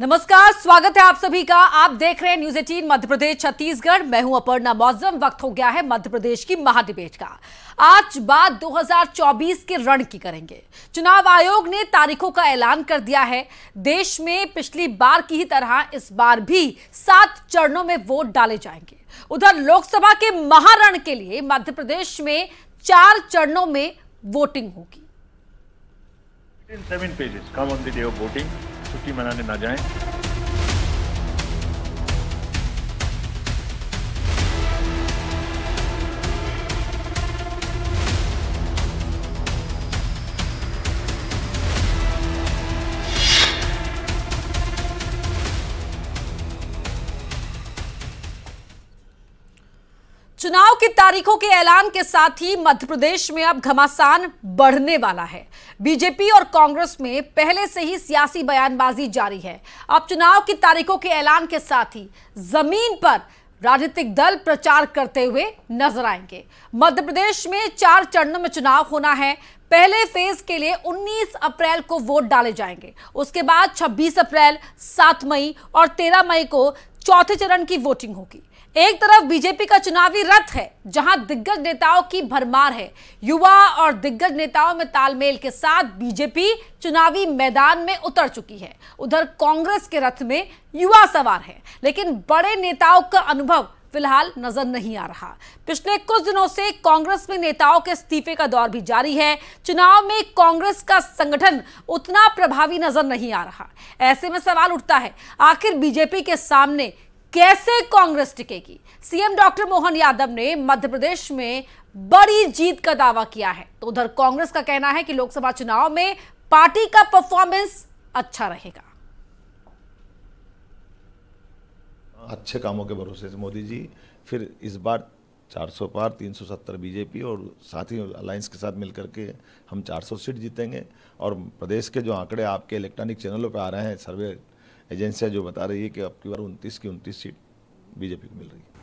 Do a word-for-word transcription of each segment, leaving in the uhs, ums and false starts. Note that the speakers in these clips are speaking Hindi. नमस्कार, स्वागत है आप सभी का। आप देख रहे हैं न्यूज़ अठारह मध्य प्रदेश छत्तीसगढ़। मैं हूं अपर्णा मौजम। वक्त हो गया है मध्य प्रदेश की महाडिबेट का। आज बात दो हज़ार चौबीस के रण की करेंगे। चुनाव आयोग ने तारीखों का ऐलान कर दिया है। देश में पिछली बार की ही तरह इस बार भी सात चरणों में वोट डाले जाएंगे। उधर लोकसभा के महारण के लिए मध्य प्रदेश में चार चरणों में वोटिंग होगी। Seven pages come on the day of voting, छुट्टी मनाने ना जाएं। चुनाव की तारीखों के ऐलान के साथ ही मध्य प्रदेश में अब घमासान बढ़ने वाला है। बीजेपी और कांग्रेस में पहले से ही सियासी बयानबाजी जारी है। अब चुनाव की तारीखों के ऐलान के साथ ही जमीन पर राजनीतिक दल प्रचार करते हुए नजर आएंगे। मध्य प्रदेश में चार चरणों में चुनाव होना है। पहले फेज के लिए उन्नीस अप्रैल को वोट डाले जाएंगे। उसके बाद छब्बीस अप्रैल, सात मई और तेरह मई को चौथे चरण की वोटिंग होगी। एक तरफ बीजेपी का चुनावी रथ है, जहां दिग्गज नेताओं की भरमार है। युवा और दिग्गज नेताओं में तालमेल के साथ बीजेपी चुनावी मैदान में उतर चुकी है। उधर कांग्रेस के रथ में युवा सवार है, लेकिन बड़े नेताओं का अनुभव फिलहाल नजर नहीं आ रहा। पिछले कुछ दिनों से कांग्रेस में नेताओं के इस्तीफे का दौर भी जारी है। चुनाव में कांग्रेस का संगठन उतना प्रभावी नजर नहीं आ रहा। ऐसे में सवाल उठता है, आखिर बीजेपी के सामने कैसे कांग्रेस टिकेगी? सीएम डॉक्टर मोहन यादव ने मध्य प्रदेश में बड़ी जीत का दावा किया है, तो उधर कांग्रेस का कहना है कि लोकसभा चुनाव में पार्टी का परफॉर्मेंस अच्छा रहेगा। अच्छे कामों के भरोसे से मोदी जी फिर इस बार चार सौ पार, तीन सौ सत्तर बीजेपी और साथ ही अलायंस के साथ मिलकर के हम चार सौ सीट जीतेंगे। और प्रदेश के जो आंकड़े आपके इलेक्ट्रॉनिक चैनलों पर आ रहे हैं, सर्वे एजेंसियां जो बता रही है कि अब की बार उनतीस की उनतीस सीट बीजेपी को मिल रही है,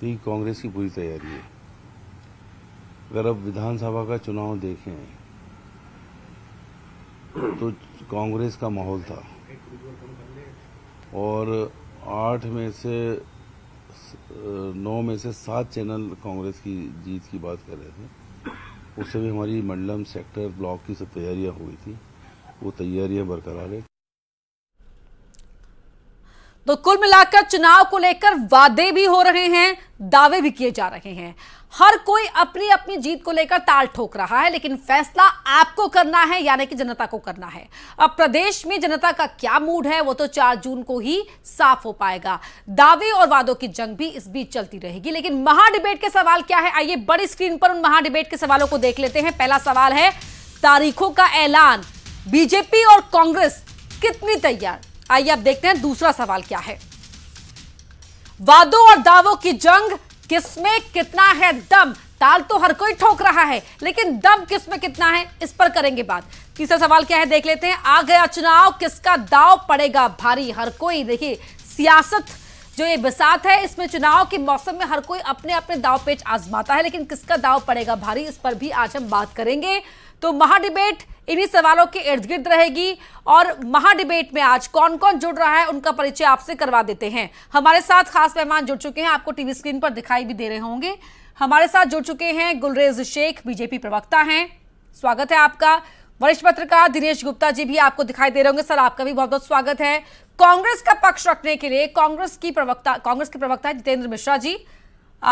तो ये कांग्रेस की पूरी तैयारी है। अगर अब विधानसभा का चुनाव देखें तो कांग्रेस का माहौल था और आठ में से नौ में से सात चैनल कांग्रेस की जीत की बात कर रहे थे। उससे भी हमारी मंडलम, सेक्टर, ब्लॉक की सब तैयारियां हुई थी, वो तैयारियां बरकरार है। तो कुल मिलाकर चुनाव को लेकर वादे भी हो रहे हैं, दावे भी किए जा रहे हैं। हर कोई अपनी अपनी जीत को लेकर ताल ठोक रहा है, लेकिन फैसला आपको करना है, यानी कि जनता को करना है। अब प्रदेश में जनता का क्या मूड है, वो तो चार जून को ही साफ हो पाएगा। दावे और वादों की जंग भी इस बीच चलती रहेगी, लेकिन महाडिबेट के सवाल क्या है? आइए बड़ी स्क्रीन पर उन महाडिबेट के सवालों को देख लेते हैं। पहला सवाल है, तारीखों का ऐलान, बीजेपी और कांग्रेस कितनी तैयार? आइए अब देखते हैं दूसरा सवाल क्या है। वादों और दावों की जंग, किसमें कितना है दम? ताल तो हर कोई ठोक रहा है, लेकिन दम किसमें कितना है, इस पर करेंगे बात। तीसरा सवाल क्या है, देख लेते हैं। आ गया चुनाव, किसका दाव पड़ेगा भारी? हर कोई, देखिए सियासत जो ये बसात है, इसमें चुनाव के मौसम में हर कोई अपने अपने दाव पेच आजमाता है, लेकिन किसका दाव पड़ेगा भारी, इस पर भी आज हम बात करेंगे। तो महाडिबेट इन्हीं सवालों के इर्द गिर्द रहेगी। और महाडिबेट में आज कौन कौन जुड़ रहा है, उनका परिचय आपसे करवा देते हैं। हमारे साथ खास मेहमान जुड़ चुके हैं, आपको टीवी स्क्रीन पर दिखाई भी दे रहे होंगे। हमारे साथ जुड़ चुके हैं गुलरेज शेख, बीजेपी प्रवक्ता हैं, स्वागत है आपका। वरिष्ठ पत्रकार दिनेश गुप्ता जी भी आपको दिखाई दे रहे होंगे। सर, आपका भी बहुत बहुत स्वागत है। कांग्रेस का पक्ष रखने के लिए कांग्रेस की प्रवक्ता कांग्रेस के प्रवक्ता जितेंद्र मिश्रा जी,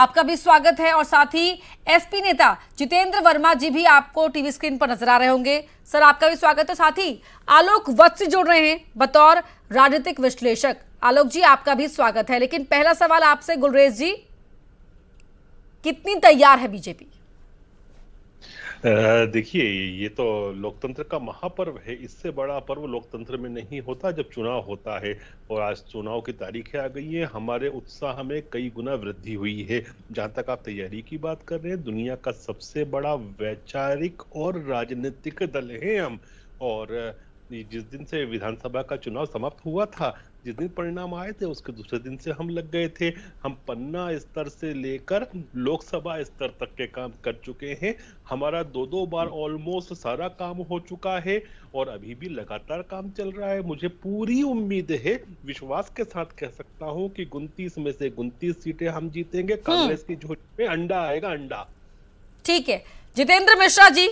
आपका भी स्वागत है। और साथ ही एसपी नेता जितेंद्र वर्मा जी भी आपको टीवी स्क्रीन पर नजर आ रहे होंगे। सर, आपका भी स्वागत है। साथ ही आलोक वत्से जुड़ रहे हैं बतौर राजनीतिक विश्लेषक। आलोक जी, आपका भी स्वागत है। लेकिन पहला सवाल आपसे गुलरेज जी, कितनी तैयार है बीजेपी? देखिए, ये तो लोकतंत्र का महापर्व है, इससे बड़ा पर्व लोकतंत्र में नहीं होता जब चुनाव होता है। और आज चुनाव की तारीखें आ गई है, हमारे उत्साह में कई गुना वृद्धि हुई है। जहां तक आप तैयारी की बात कर रहे हैं, दुनिया का सबसे बड़ा वैचारिक और राजनीतिक दल है हम, और जिस दिन से विधानसभा का चुनाव समाप्त हुआ था, जिस दिन परिणाम आए थे उसके दूसरे दिन से हम लग गए थे। हम पन्ना स्तर से लेकर लोकसभा स्तर तक के काम कर चुके हैं। हमारा दो दो बार ऑलमोस्ट सारा काम हो चुका है और अभी भी लगातार काम चल रहा है। मुझे पूरी उम्मीद है, विश्वास के साथ कह सकता हूं कि उनतीस में से उनतीस सीटें हम जीतेंगे। कांग्रेस की झोली में अंडा आएगा, अंडा। ठीक है जितेंद्र मिश्रा जी,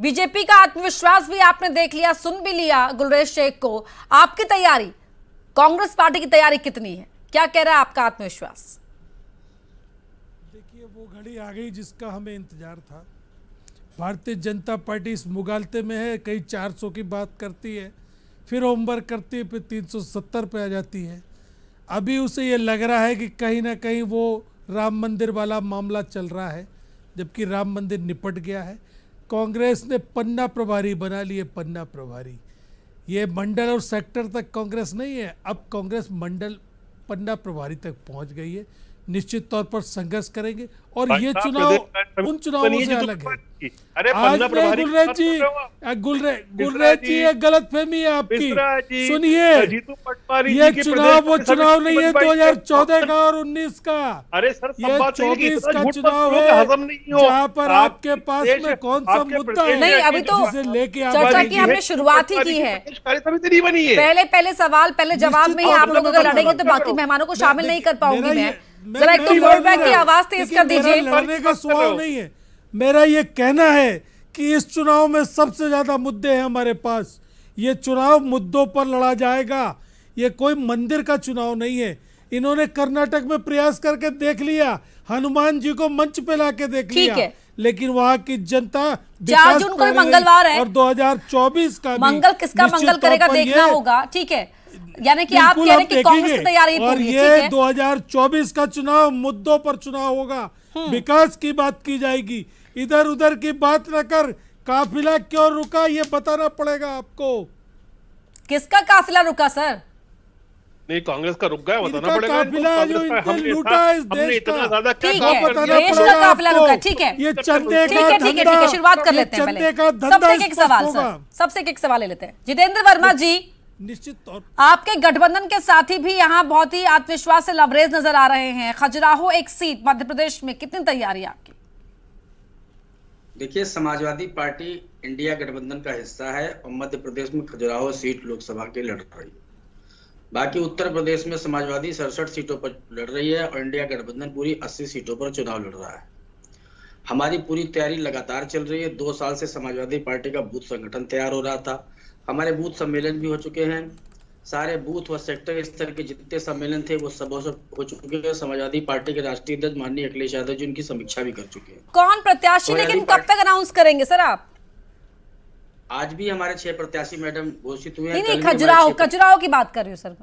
बीजेपी का आत्मविश्वास भी आपने देख लिया, सुन भी लिया गुलरेज शेख को। आपकी तैयारी, कांग्रेस पार्टी की तैयारी कितनी है, क्या कह रहा है आपका आत्मविश्वास? देखिए वो घड़ी आ गई जिसका हमें इंतजार था। भारतीय जनता पार्टी इस मुगालते में है, कई चार सौ की बात करती है, फिर होमवर्क करती है, फिर तीन सौ सत्तर पे आ जाती है। अभी उसे ये लग रहा है कि कहीं ना कहीं वो राम मंदिर वाला मामला चल रहा है, जबकि राम मंदिर निपट गया है। कांग्रेस ने पन्ना प्रभारी बना लिए, पन्ना प्रभारी। ये मंडल और सेक्टर तक कांग्रेस नहीं है, अब कांग्रेस मंडल पन्ना प्रभारी तक पहुंच गई है। निश्चित तौर पर संघर्ष करेंगे और ये चुनाव उन चुनावों से अलग है। आज नहीं गुलरेज जी, गुलरेज जी ये गलतफहमी है आपकी, सुनिए। ये चुनाव वो चुनाव नहीं है दो हज़ार चौदह का और उन्नीस का, ये चौबीस का चुनाव है जहाँ पर आपके पास में कौन सा मुद्दा है। अभी तो चर्चा की हमने शुरुआत ही की है, पहले पहले सवाल पहले जवाब में ही आप लोग अगर लड़ेंगे तो बाकी मेहमानों को शामिल नहीं कर पाऊंगी मैं। जरा एक तो रोडबैक की आवाज तेज कर दीजिए। लड़ने का सवाल नहीं है, मेरा ये कहना है कि इस चुनाव में सबसे ज्यादा मुद्दे हैं हमारे पास। ये चुनाव मुद्दों पर लड़ा जाएगा, ये कोई मंदिर का चुनाव नहीं है। इन्होंने कर्नाटक में प्रयास करके देख लिया, हनुमान जी को मंच पे लाके देख लिया, लेकिन वहाँ की जनता चार जून को मंगलवार है और दो हज़ार चौबीस का मंगल किसका मंगल करेगा देखना होगा। ठीक है, यानी कि आप कह रहे हैं कि कांग्रेस की तैयारी पूरी है। और ये दो हज़ार चौबीस का चुनाव मुद्दों पर चुनाव होगा, विकास की बात की जाएगी, इधर उधर की बात न कर। काफिला क्यों रुका ये बताना पड़ेगा आपको। किसका काफिला रुका सर? नहीं कांग्रेस का रुक गया, बताना पड़ेगा। काफिला जो इनके लूटा है इस देश का, ठीक है देश का काफिला रुका। ठीक है ये चंदे का धंधा, ठीक है ठीक है शुरुआत कर लेते हैं। पहले सबसे एक सवाल सर, सबसे एक सवाल ले लेते हैं। जितेंद्र वर्मा जी, निश्चित तौर आपके गठबंधन के साथी भी यहाँ बहुत ही आत्मविश्वास से लबरेज नजर आ रहे हैं। खजुराहो एक सीट मध्य प्रदेश में, कितनी तैयारी आपकी? देखिए समाजवादी पार्टी इंडिया गठबंधन का हिस्सा है और मध्य प्रदेश में खजुराहो सीट लोकसभा के लड़ रही है। बाकी उत्तर प्रदेश में समाजवादी सड़सठ सीटों पर लड़ रही है और इंडिया गठबंधन पूरी अस्सी सीटों पर चुनाव लड़ रहा है। हमारी पूरी तैयारी लगातार चल रही है। दो साल से समाजवादी पार्टी का बूथ संगठन तैयार हो रहा था, हमारे बूथ सम्मेलन भी हो चुके हैं। सारे बूथ व सेक्टर स्तर के जितने सम्मेलन थे वो सब हो चुके हैं। समाजवादी पार्टी के राष्ट्रीय अध्यक्ष माननीय अखिलेश यादव जी उनकी समीक्षा भी कर चुके हैं। कौन प्रत्याशी लेकिन कब तक अनाउंस करेंगे सर आप? आज भी हमारे छह प्रत्याशी मैडम घोषित हुए हैं। नहीं खजुराहो, खजुराहो की बात कर रही हूँ सर।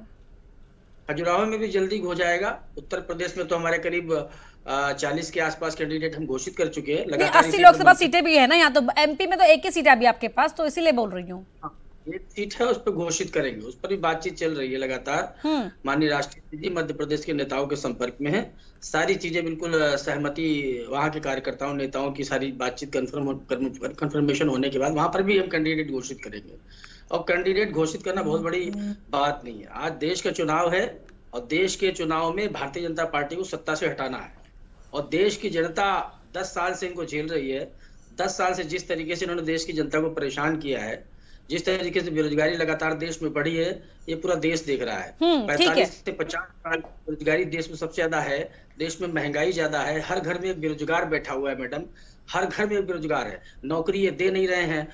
खजुराहो में भी जल्दी हो जाएगा। उत्तर प्रदेश में तो हमारे करीब चालीस के आसपास कैंडिडेट हम घोषित कर चुके हैं। लगातार अस्सी लोकसभा सीटें भी है ना, यहाँ तो एमपी में तो एक ही सीट है अभी आपके पास, तो इसीलिए बोल रही हूँ। एक सीट है उस पर घोषित करेंगे, उस पर भी बातचीत चल रही है लगातार। माननीय राष्ट्रीय जी मध्य प्रदेश के नेताओं के संपर्क में है, सारी चीजें बिल्कुल सहमति वहाँ के कार्यकर्ताओं नेताओं की सारी बातचीत कंफर्म कंफर्मेशन होने के बाद वहाँ पर भी हम कैंडिडेट घोषित करेंगे। और कैंडिडेट घोषित करना बहुत बड़ी बात नहीं है, आज देश का चुनाव है और देश के चुनाव में भारतीय जनता पार्टी को सत्ता से हटाना है। और देश की जनता दस साल से इनको झेल रही है। दस साल से जिस तरीके से इन्होंने देश की जनता को परेशान किया है, जिस तरीके से बेरोजगारी लगातार देश में बढ़ी है, ये पूरा देश देख रहा है। पैंतालीस से पचास साल बेरोजगारी देश में सबसे ज्यादा है, देश में महंगाई ज्यादा है, हर घर में एक बेरोजगार बैठा हुआ है मैडम, हर घर में एक बेरोजगार है। नौकरी ये दे नहीं रहे हैं,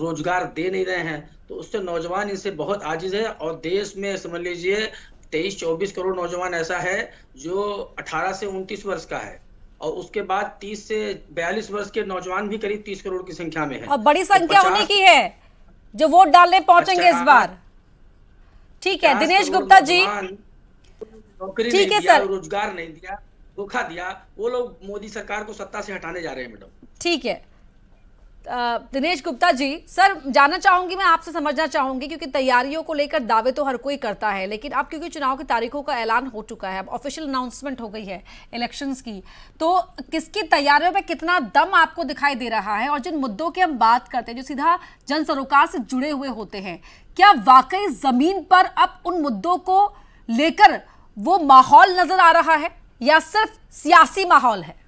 रोजगार दे नहीं रहे हैं, तो उससे नौजवान इनसे बहुत आजिज है। और देश में समझ लीजिए तेईस चौबीस करोड़ नौजवान ऐसा है जो अठारह से उनतीस वर्ष का है और उसके बाद तीस से बयालीस वर्ष के नौजवान भी करीब तीस करोड़ की संख्या में है। और बड़ी संख्या होने की है जो वोट डालने पहुंचेंगे इस बार। ठीक है दिनेश गुप्ता जी, ठीक है सर। रोजगार नहीं दिया, धोखा दिया, वो लोग मोदी सरकार को सत्ता से हटाने जा रहे हैं मैडम। ठीक है दिनेश गुप्ता जी, सर जानना चाहूंगी, मैं आपसे समझना चाहूंगी, क्योंकि तैयारियों को लेकर दावे तो हर कोई करता है, लेकिन अब क्योंकि चुनाव की तारीखों का ऐलान हो चुका है, अब ऑफिशियल अनाउंसमेंट हो गई है इलेक्शंस की, तो किसकी तैयारियों में कितना दम आपको दिखाई दे रहा है, और जिन मुद्दों की हम बात करते हैं जो सीधा जन सरोकार से जुड़े हुए होते हैं, क्या वाकई जमीन पर अब उन मुद्दों को लेकर वो माहौल नजर आ रहा है या सिर्फ सियासी माहौल है?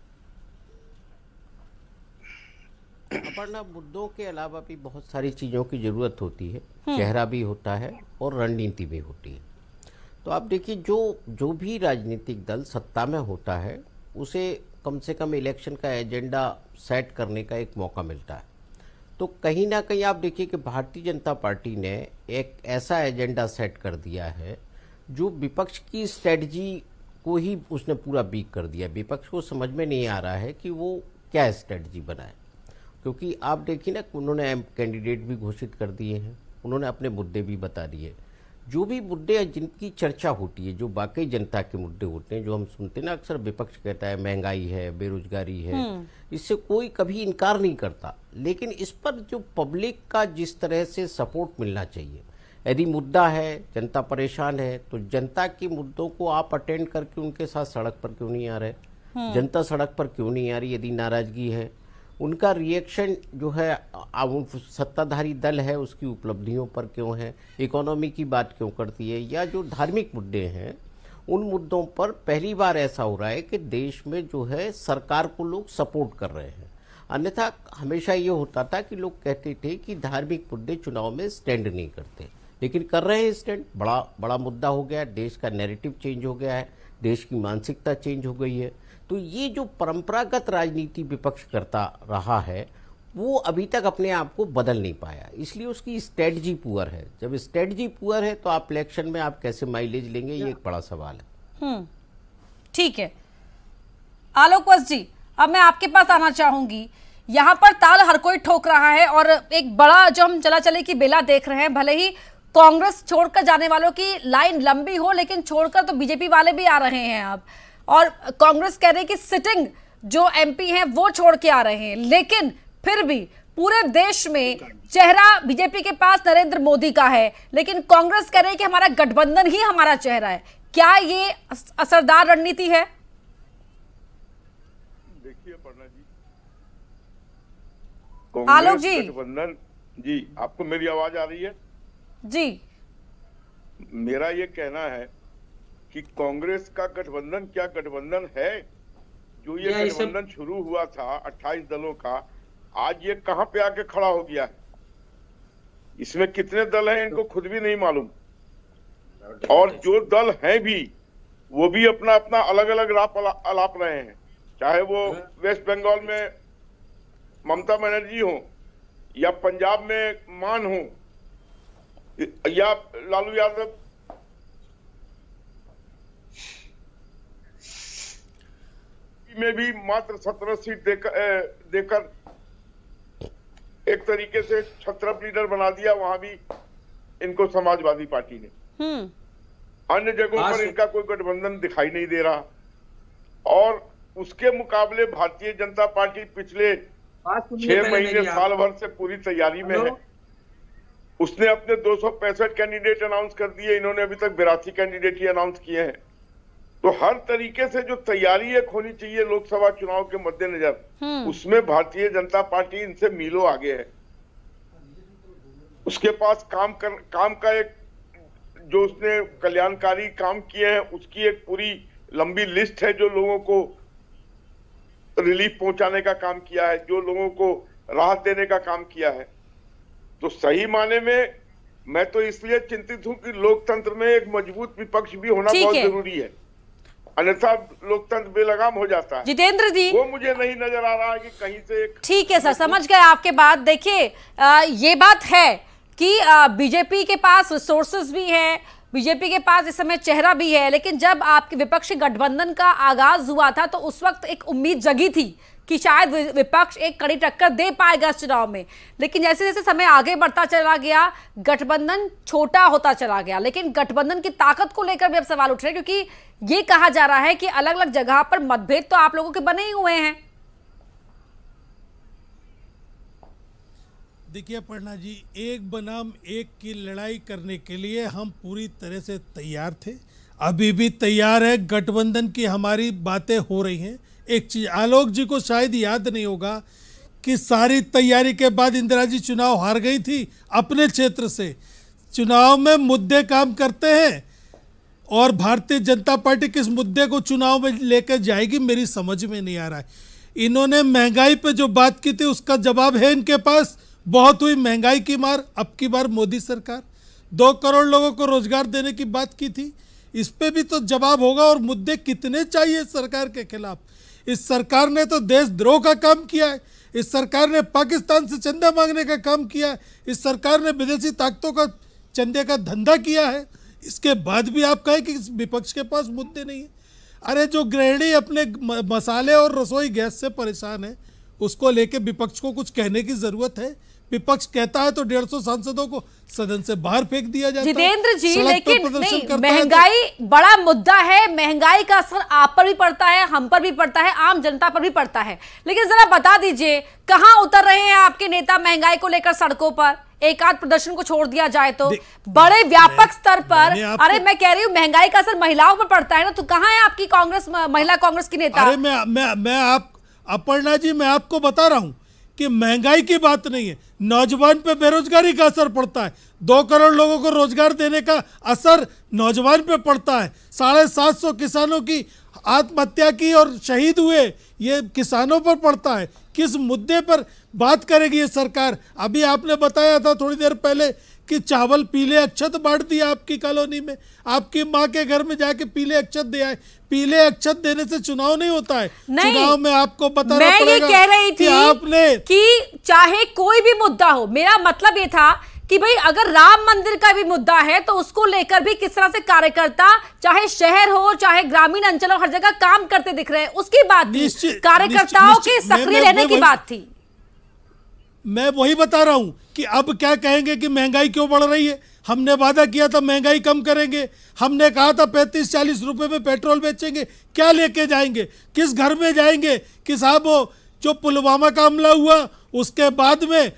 अपना मुद्दों के अलावा भी बहुत सारी चीज़ों की ज़रूरत होती है, चेहरा भी होता है और रणनीति भी होती है। तो आप देखिए, जो जो भी राजनीतिक दल सत्ता में होता है उसे कम से कम इलेक्शन का एजेंडा सेट करने का एक मौका मिलता है। तो कहीं ना कहीं आप देखिए कि भारतीय जनता पार्टी ने एक ऐसा एजेंडा सेट कर दिया है जो विपक्ष की स्ट्रेटजी को ही उसने पूरा बीक कर दिया। विपक्ष को समझ में नहीं आ रहा है कि वो क्या स्ट्रेटजी बनाए, क्योंकि आप देखिए ना, उन्होंने कैंडिडेट भी घोषित कर दिए हैं, उन्होंने अपने मुद्दे भी बता दिए। जो भी मुद्दे हैं जिनकी चर्चा होती है, जो वाकई जनता के मुद्दे होते हैं, जो हम सुनते हैं ना, अक्सर विपक्ष कहता है महंगाई है, बेरोजगारी है, इससे कोई कभी इनकार नहीं करता, लेकिन इस पर जो पब्लिक का जिस तरह से सपोर्ट मिलना चाहिए, यदि मुद्दा है जनता परेशान है तो जनता के मुद्दों को आप अटेंड करके उनके साथ सड़क पर क्यों नहीं आ रहे? जनता सड़क पर क्यों नहीं आ रही? यदि नाराजगी है, उनका रिएक्शन जो है सत्ताधारी दल है उसकी उपलब्धियों पर क्यों है, इकोनॉमी की बात क्यों करती है, या जो धार्मिक मुद्दे हैं उन मुद्दों पर पहली बार ऐसा हो रहा है कि देश में जो है सरकार को लोग सपोर्ट कर रहे हैं। अन्यथा हमेशा ये होता था कि लोग कहते थे कि धार्मिक मुद्दे चुनाव में स्टैंड नहीं करते, लेकिन कर रहे हैं स्टैंड। बड़ा बड़ा मुद्दा हो गया, देश का नैरेटिव चेंज हो गया है, देश की मानसिकता चेंज हो गई है। तो ये जो परंपरागत राजनीति विपक्ष करता रहा है वो अभी तक अपने आप को बदल नहीं पाया, इसलिए उसकी स्ट्रेटजी पुअर है। जब स्ट्रेटजी पुअर है तो आप इलेक्शन में आप कैसे माइलेज लेंगे, ये एक बड़ा सवाल है। ठीक है आलोक वत्से जी, अब मैं आपके पास आना चाहूंगी। यहाँ पर ताल हर कोई ठोक रहा है और एक बड़ा जो हम चला चले की बेला देख रहे हैं, भले ही कांग्रेस छोड़कर जाने वालों की लाइन लंबी हो, लेकिन छोड़कर तो बीजेपी वाले भी आ रहे हैं अब, और कांग्रेस कह रही है कि सिटिंग जो एमपी हैं वो छोड़ के आ रहे हैं, लेकिन फिर भी पूरे देश में चेहरा बीजेपी के पास नरेंद्र मोदी का है, लेकिन कांग्रेस कह रही है कि हमारा गठबंधन ही हमारा चेहरा है। क्या ये असरदार रणनीति है? देखिए अपर्णा जी, आलोक जी, गठबंधन जी, आपको मेरी आवाज आ रही है जी? मेरा ये कहना है कि कांग्रेस का गठबंधन क्या गठबंधन है? जो ये गठबंधन शुरू हुआ था अट्ठाईस दलों का, आज ये कहां पे आके खड़ा हो गया है? इसमें कितने दल हैं इनको खुद भी नहीं मालूम, और जो दल हैं भी वो भी अपना अपना अलग अलग राप अलाप रहे हैं। चाहे वो वेस्ट बंगाल में ममता बनर्जी हो, या पंजाब में मान हो, या लालू यादव। में भी मात्र सत्रह सीट देकर देकर एक तरीके से छत्रप लीडर बना दिया, वहां भी इनको समाजवादी पार्टी ने। अन्य जगहों पर इनका कोई गठबंधन दिखाई नहीं दे रहा, और उसके मुकाबले भारतीय जनता पार्टी पिछले छह महीने साल भर से पूरी तैयारी में है। उसने अपने दो सौ पैंसठ कैंडिडेट अनाउंस कर दिए, इन्होंने अभी तक बिरासी कैंडिडेट ही अनाउंस किए हैं। तो हर तरीके से जो तैयारी एक होनी चाहिए लोकसभा चुनाव के मद्देनजर, उसमें भारतीय जनता पार्टी इनसे मीलों आगे है। उसके पास काम कर, काम का एक जो उसने कल्याणकारी काम किए हैं उसकी एक पूरी लंबी लिस्ट है, जो लोगों को रिलीफ पहुंचाने का काम किया है, जो लोगों को राहत देने का काम किया है। तो सही माने में मैं तो इसलिए चिंतित हूं कि लोकतंत्र में एक मजबूत विपक्ष भी होना बहुत जरूरी है, अन्यथा लोकतंत्र बेलगाम हो जाता है। जितेंद्र जी, वो मुझे नहीं नजर आ रहा है कि कहीं से। ठीक है सर, समझ गए आपके बात। देखिए ये बात है कि बीजेपी के पास रिसोर्सेज भी हैं, बीजेपी के पास इस समय चेहरा भी है, लेकिन जब आपके विपक्षी गठबंधन का आगाज हुआ था तो उस वक्त एक उम्मीद जगी थी कि शायद विपक्ष एक कड़ी टक्कर दे पाएगा इस चुनाव में, लेकिन जैसे जैसे समय आगे बढ़ता चला गया गठबंधन छोटा होता चला गया। लेकिन गठबंधन की ताकत को लेकर भी अब सवाल उठ रहे हैं, क्योंकि ये कहा जा रहा है कि अलग अलग जगह पर मतभेद तो आप लोगों के बने ही हुए हैं। देखिए अपर्णा जी, एक बनाम एक की लड़ाई करने के लिए हम पूरी तरह से तैयार थे, अभी भी तैयार है। गठबंधन की हमारी बातें हो रही हैं। एक चीज़ आलोक जी को शायद याद नहीं होगा कि सारी तैयारी के बाद इंदिरा जी चुनाव हार गई थी अपने क्षेत्र से। चुनाव में मुद्दे काम करते हैं और भारतीय जनता पार्टी किस मुद्दे को चुनाव में लेकर जाएगी मेरी समझ में नहीं आ रहा है। इन्होंने महंगाई पे जो बात की थी उसका जवाब है इनके पास। बहुत हुई महंगाई की मार, अब की बार मोदी सरकार। दो करोड़ लोगों को रोजगार देने की बात की थी, इस पे भी तो जवाब होगा। और मुद्दे कितने चाहिए सरकार के खिलाफ। इस सरकार ने तो देशद्रोह का काम किया है, इस सरकार ने पाकिस्तान से चंदा मांगने का काम किया है, इस सरकार ने विदेशी ताकतों का चंदे का धंधा किया है। इसके बाद भी आप कहें कि विपक्ष के पास मुद्दे नहीं है। अरे जो गृहिणी अपने मसाले और रसोई गैस से परेशान है उसको लेके विपक्ष को कुछ कहने की जरूरत है। विपक्ष कहता है तो डेढ़ सौ सांसदों को सदन से बाहर फेंक दिया जाता है। जितेंद्र जी, लेकिन नहीं, महंगाई तो बड़ा मुद्दा है। महंगाई का असर आप पर भी पड़ता है, हम पर भी पड़ता है, आम जनता पर भी पड़ता है। लेकिन जरा बता दीजिए कहाँ उतर रहे हैं आपके नेता महंगाई को लेकर सड़कों पर? एक आध प्रदर्शन को छोड़ दिया जाए तो बड़े व्यापक स्तर पर। अरे मैं कह रही हूँ महंगाई का असर महिलाओं पर पड़ता है ना, तो कहाँ है आपकी कांग्रेस, महिला कांग्रेस की नेता? अरे मैं मैं मैं आप अपर्णा जी, मैं आपको बता रहा हूँ कि महंगाई की बात नहीं है, नौजवान पे बेरोजगारी का असर पड़ता है। दो करोड़ लोगों को रोजगार देने का असर नौजवान पे पड़ता है। साढ़े सात सौ किसानों की आत्महत्या की और शहीद हुए, ये किसानों पर पड़ता है। किस मुद्दे पर बात करेगी ये सरकार? अभी आपने बताया था थोड़ी देर पहले कि चावल पीले अक्षत बांट दिया आपकी कॉलोनी में, आपकी माँ के घर में जाके पीले अक्षत दे आए। पीले अक्षत देने से चुनाव नहीं होता है। नहीं, चुनाव में आपको बताना पड़ेगा। मैं ये कह रही थी कि आपने कि चाहे कोई भी मुद्दा हो, मेरा मतलब ये था कि भाई अगर राम मंदिर का भी मुद्दा है तो उसको लेकर भी किस तरह से कार्यकर्ता चाहे शहर हो चाहे ग्रामीण अंचल हो हर जगह काम करते दिख रहे हैं, उसकी बात थी। कार्यकर्ताओं के सक्रिय रहने की बात थी। मैं वही बता रहा हूं कि अब क्या कहेंगे कि महंगाई क्यों बढ़ रही है। हमने वादा किया था महंगाई कम करेंगे, हमने कहा था पैंतीस चालीस रुपए में पेट्रोल बेचेंगे। क्या लेके जाएंगे, किस घर में जाएंगे? कि साहब वो जो पुलवामा का हमला हुआ उसके बाद में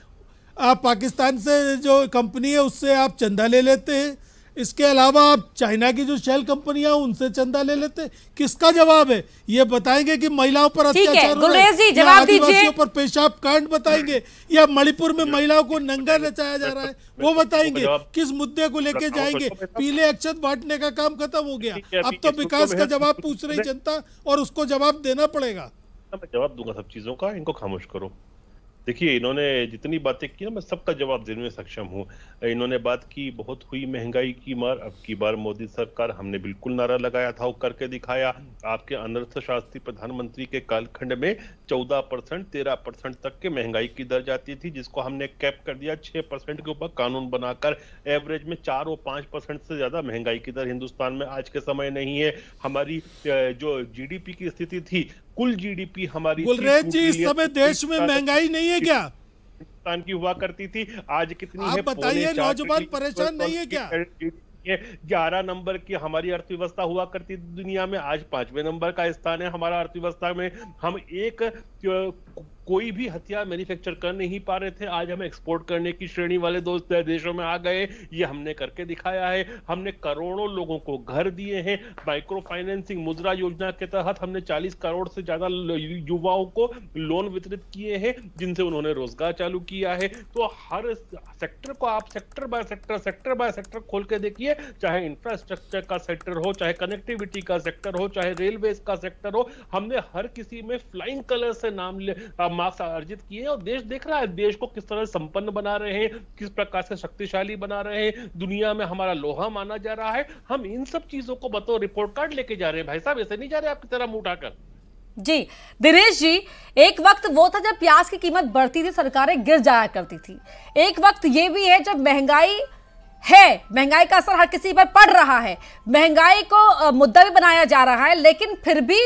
आप पाकिस्तान से जो कंपनी है उससे आप चंदा ले लेते हैं, इसके अलावा आप चाइना की जो शेल कंपनियां उनसे चंदा ले लेते। किसका जवाब है? ये बताएंगे कि महिलाओं पर अत्याचार हो रहा है, या आदिवासियों पर पेशाब कांड बताएंगे, या मणिपुर में महिलाओं को नंगा नचाया जा रहा है वो बताएंगे। किस मुद्दे को लेके जाएंगे? पीले अक्षत बांटने का काम खत्म हो गया, अब तो विकास का जवाब पूछ रही जनता और उसको जवाब देना पड़ेगा। मैं जवाब दूंगा सब चीजों का, इनको खामोश करो। देखिए इन्होंने जितनी बातें की ना, मैं सबका जवाब देने में सक्षम हूँ। इन्होंने बात की बहुत हुई महंगाई की मार, अब की बार मोदी सरकार। हमने बिल्कुल नारा लगाया था, वो करके दिखाया। आपके अनर्थशास्त्री प्रधानमंत्री के कालखंड में चौदह परसेंट तेरह परसेंट तक के महंगाई की दर जाती थी, जिसको हमने कैप कर दिया छह परसेंट के ऊपर कानून बनाकर। एवरेज में चार और पांच परसेंट से ज्यादा महंगाई की दर हिंदुस्तान में आज के समय नहीं है। हमारी जो जीडीपी की स्थिति थी, कुल जीडीपी हमारी, गुलरेज जी, इस समय देश में महंगाई नहीं है क्या हिंदुस्तान की हुआ करती थी? आज कितनी है? बताइए, नौजवान परेशान नहीं है क्या? ग्यारह नंबर की हमारी अर्थव्यवस्था हुआ करती थी दुनिया में, आज पांचवें नंबर का स्थान है हमारा अर्थव्यवस्था में। हम एक कोई भी हथियार मैन्युफैक्चर कर नहीं पा रहे थे, आज हम एक्सपोर्ट करने की श्रेणी वाले दोस्त देशों में आ गए। ये हमने करके दिखाया है। हमने करोड़ों लोगों को घर दिए हैं। माइक्रो फाइनेंसिंग मुद्रा योजना के तहत हमने चालीस करोड़ से ज्यादा युवाओं को लोन वितरित किए हैं, जिनसे उन्होंने रोजगार चालू किया है। तो हर सेक्टर को आप sector by sector sector by sector खोल के देखिए, चाहे इंफ्रास्ट्रक्चर का सेक्टर हो, चाहे कनेक्टिविटी का सेक्टर हो, चाहे रेलवे का सेक्टर हो। हमने हर किसी में फ्लाइंग कलर से नाम ले मार्क्स अर्जित किए और देश देख रहा है देश को किस तरह संपन्न बना रहे हैं, किस प्रकार से शक्तिशाली बना रहे हैं। दुनिया में हमारा लोहा माना जा रहा है। हम इन सब चीजों को बतौर रिपोर्ट कार्ड लेके जा रहे हैं। भाई साहब, ऐसे नहीं जा रहे आपकी तरह मुंह उठाकर। जी दिनेश जी, एक वक्त वो था जब प्याज की कीमत बढ़ती थी, सरकारें गिर जाया करती थी। एक वक्त ये भी है जब महंगाई है, महंगाई का असर हर किसी पर पड़ रहा है, महंगाई को मुद्दा भी बनाया जा रहा है, लेकिन फिर भी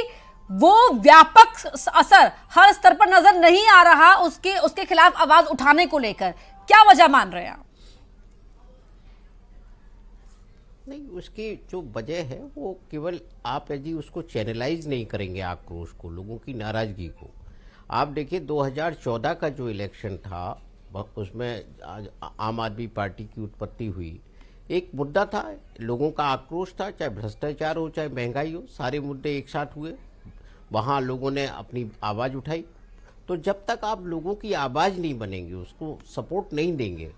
वो व्यापक असर हर स्तर पर नजर नहीं आ रहा। उसके उसके खिलाफ आवाज उठाने को लेकर क्या वजह मान रहे हैं आप? नहीं, उसकी जो वजह है वो केवल आप यदि उसको चैनलाइज नहीं करेंगे, आक्रोश को, लोगों की नाराजगी को। आप देखिए दो हज़ार चौदह का जो इलेक्शन था उसमें आज आम आदमी पार्टी की उत्पत्ति हुई, एक मुद्दा था, लोगों का आक्रोश था, चाहे भ्रष्टाचार हो चाहे महंगाई हो, सारे मुद्दे एक साथ हुए, वहाँ लोगों ने अपनी आवाज़ उठाई। तो जब तक आप लोगों की आवाज़ नहीं बनेंगे, उसको सपोर्ट नहीं देंगे,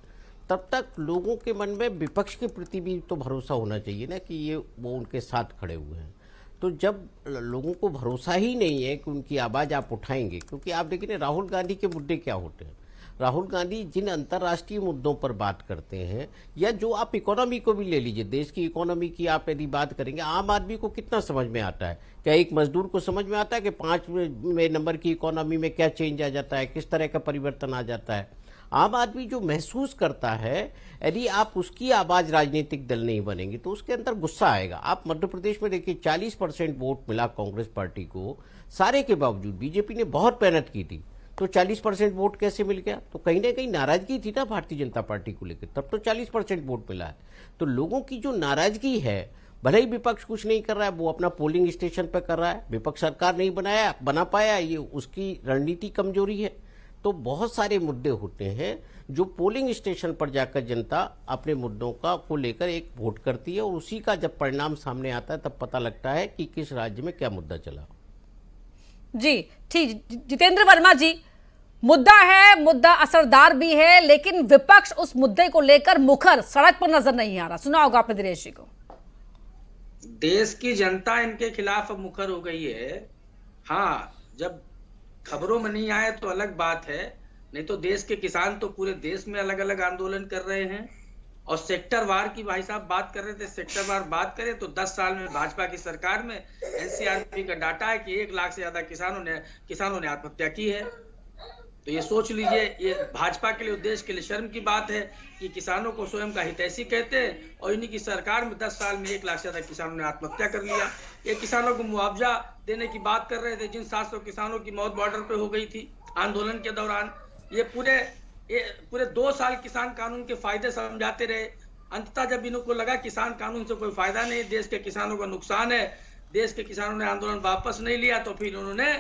तब तक लोगों के मन में विपक्ष के प्रति भी तो भरोसा होना चाहिए ना कि ये वो उनके साथ खड़े हुए हैं। तो जब लोगों को भरोसा ही नहीं है कि उनकी आवाज़ आप उठाएंगे, क्योंकि आप देखिए राहुल गांधी के मुद्दे क्या होते हैं, राहुल गांधी जिन अंतर्राष्ट्रीय मुद्दों पर बात करते हैं, या जो आप इकोनॉमी को भी ले लीजिए, देश की इकोनॉमी की आप यदि बात करेंगे, आम आदमी को कितना समझ में आता है? क्या एक मजदूर को समझ में आता है कि पाँच में नंबर की इकोनॉमी में क्या चेंज आ जाता है, किस तरह का परिवर्तन आ जाता है? आम आदमी जो महसूस करता है, यदि आप उसकी आवाज़ राजनीतिक दल नहीं बनेंगे तो उसके अंदर गुस्सा आएगा। आप मध्य प्रदेश में देखिए चालीस परसेंट वोट मिला कांग्रेस पार्टी को, सारे के बावजूद बीजेपी ने बहुत मेहनत की थी, तो चालीस परसेंट वोट कैसे मिल गया? तो कहीं ना कहीं नाराज़गी थी ना भारतीय जनता पार्टी को लेकर, तब तो चालीस परसेंट वोट मिला है। तो लोगों की जो नाराज़गी है, भले ही विपक्ष कुछ नहीं कर रहा है, वो अपना पोलिंग स्टेशन पर कर रहा है, विपक्ष सरकार नहीं बनाया बना पाया, ये उसकी रणनीति कमजोरी है। तो बहुत सारे मुद्दे होते हैं जो पोलिंग स्टेशन पर जाकर जनता अपने मुद्दों का को लेकर एक वोट करती है, और उसी का जब परिणाम सामने आता है तब पता लगता है कि किस राज्य में क्या मुद्दा चला। जी ठीक, जितेंद्र वर्मा जी, मुद्दा है, मुद्दा असरदार भी है, लेकिन विपक्ष उस मुद्दे को लेकर मुखर, सड़क पर नजर नहीं आ रहा। सुना होगा आपने दिनेश जी को, देश की जनता इनके खिलाफ मुखर हो गई है। हाँ, जब खबरों में नहीं आए तो अलग बात है, नहीं तो देश के किसान तो पूरे देश में अलग अलग आंदोलन कर रहे हैं। और सेक्टरवार की भाई साहब बात कर रहे थे, सेक्टरवार बात करें तो दस साल में भाजपा की सरकार में एनसीआरबी का डाटा है कि एक लाख से ज्यादा किसानों ने किसानों ने आत्महत्या की है। तो ये सोच लीजिए, ये भाजपा के लिए, देश के लिए शर्म की बात है कि किसानों को स्वयं का हितैषी कहते हैं और इन्हीं की सरकार में दस साल में एक लाख से ज्यादा किसानों ने आत्महत्या कर लिया। ये किसानों को मुआवजा देने की बात कर रहे थे, जिन सात सौ किसानों की मौत बॉर्डर पे हो गई थी आंदोलन के दौरान। ये पूरे ये पूरे दो साल किसान कानून के फायदे समझाते रहे। अंततः जब इनको लगा किसान कानून से कोई फायदा नहीं, देश के किसानों का नुकसान है, देश के किसानों ने आंदोलन वापस नहीं लिया, तो फिर उन्होंने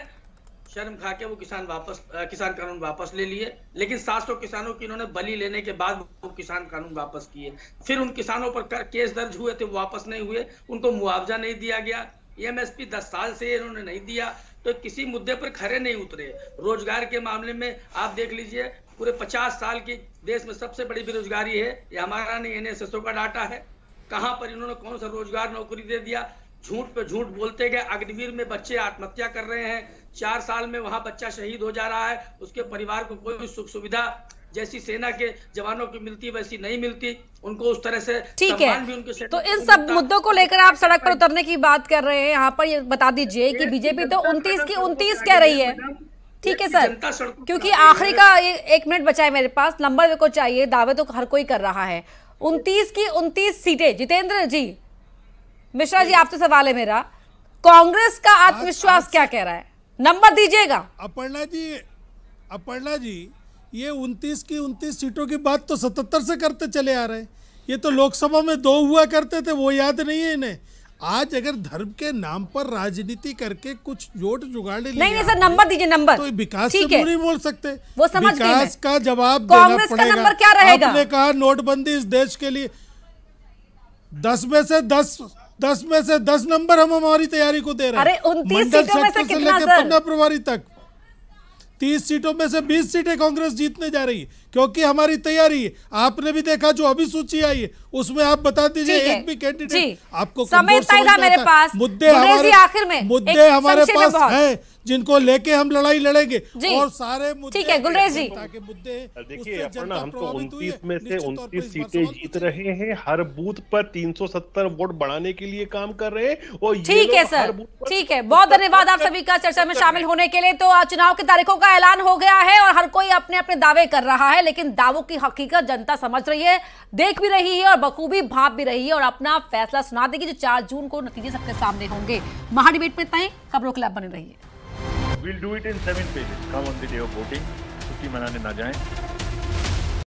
शर्म खा के वो किसान वापस किसान कानून वापस ले लिए। लेकिन सात सौ किसानों की इन्होंने बलि लेने के बाद वो किसान कानून वापस किए। फिर उन किसानों पर कर, केस दर्ज हुए थे, वापस नहीं हुए, उनको मुआवजा नहीं दिया गया, एमएसपी दस साल से इन्होंने नहीं दिया। तो किसी मुद्दे पर खरे नहीं उतरे। रोजगार के मामले में आप देख लीजिए, पूरे पचास साल की देश में सबसे बड़ी बेरोजगारी है, ये हमारा नहीं, एनएसएसओ का डाटा है। कहाँ पर इन्होंने कौन सा रोजगार नौकरी दे दिया? झूठ पे झूठ बोलते गए। अग्निवीर में बच्चे आत्महत्या कर रहे हैं, चार साल में वहां बच्चा शहीद हो जा रहा है, उसके परिवार को कोई भी सुख सुविधा जैसी सेना के जवानों की मिलती वैसी नहीं मिलती उनको, उस तरह से ठीक है भी उनके। तो इन सब मुद्दों को लेकर आप सड़क पर उतरने की बात कर रहे हैं। यहाँ पर ये बता दीजिए कि बीजेपी तो उनतीस की उनतीस कह रही है। ठीक है सर, क्योंकि आखिरी का एक मिनट बचा है मेरे पास, नंबर को चाहिए, दावे तो हर कोई कर रहा है। उनतीस की उनतीस सीटें। जितेंद्र जी, मिश्रा जी, आपसे सवाल है मेरा, कांग्रेस का आत्मविश्वास क्या कह रहा है? नंबर दीजिएगा। अपर्णा जी, अपर्णा जी, ये उनतीस की उनतीस सीटों की बात तो सतहत्तर से करते चले आ रहे हैं। ये तो लोकसभा में दो हुआ करते थे, वो याद नहीं है इन्हें। आज अगर धर्म के नाम पर राजनीति करके कुछ जोड़ जुगाड़ नहीं, नहीं सर, नंबर दीजिए, नंबर। तो विकास से पूरी बोल सकते, वो समझ विकास का जवाब देना पड़ेगा। क्या रहेगा? आपने कहा नोटबंदी इस देश के लिए दस में से दस दस में से दस नंबर हम हमारी तैयारी को दे रहे हैं। अरे उनतीस सीटों में से कितना सर? पन्ना प्रभारी तक तीस सीटों में से बीस सीटें कांग्रेस जीतने जा रही है, क्योंकि हमारी तैयारी है। आपने भी देखा जो अभी सूची आई है उसमें आप बता दीजिए एक भी कैंडिडेट आपको समय था मेरे पास। मुद्दे हमारे आखिर में मुद्दे हमारे पास हैं जिनको लेके हम लड़ाई लड़ेंगे और सारे मुद्दे ठीक है गुलरेज जी के मुद्दे। देखिए अपना, हम तो उनतीस में से उनतीस सीटें जीत रहे हैं, हर बूथ पर तीन सौ सत्तर वोट बढ़ाने के लिए काम कर रहे हैं। और ठीक है सर, ठीक है, बहुत धन्यवाद आप सभी का चर्चा में शामिल होने के लिए। तो चुनाव की तारीखों का ऐलान हो गया है और हर कोई अपने अपने दावे कर रहा है, लेकिन दावों की हकीकत जनता समझ रही है, देख भी रही है और बखूबी भांप भी रही है और अपना फैसला सुना देगी। जो चार जून को नतीजे सबके सामने होंगे। महाडिबेट में तय खबरों के लिए बने रहिए। We'll do it in seven pages. Come on the day of voting. छुट्टी मनाने ना जाएं।